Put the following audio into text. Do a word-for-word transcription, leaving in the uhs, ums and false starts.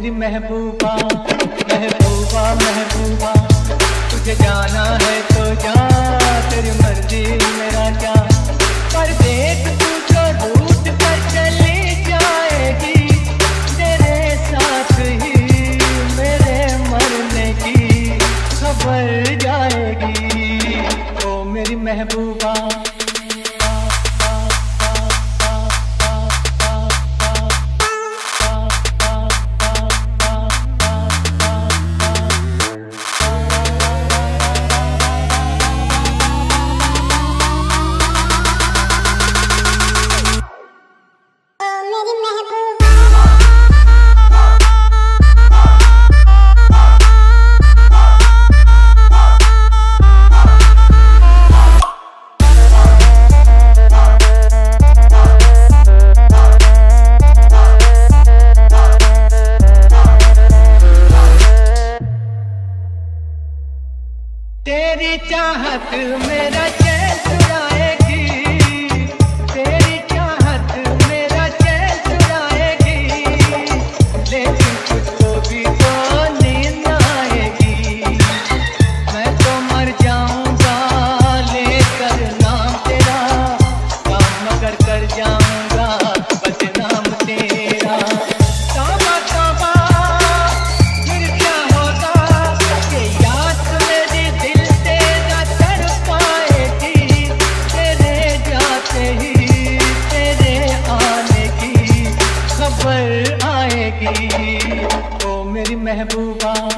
मेरी महबूबा महबूबा महबूबा तुझे जाना है तो जा, तेरी मर्जी मेरा क्या। पर देख तू जो रूट पर चली जाएगी, तेरे साथ ही मेरे मरने की खबर जाएगी। ओ मेरी महबूबा तेरी चाहत मेरा चैन छुड़ाएगी, तेरी चाहत मेरा चैन छुड़ाएगी, लेकिन तुझको भी तो नींद आएगी। मैं तो मर जाऊंगा लेकर नाम तेरा, काम मगर कर जाऊंगा बदनाम तेरा। ओ मेरी महबूबा।